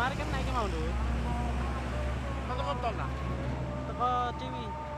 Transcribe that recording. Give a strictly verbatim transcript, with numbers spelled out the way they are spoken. Kemarin kan naiknya mau dulu. Kan toko tol lah. Toko Ciwi.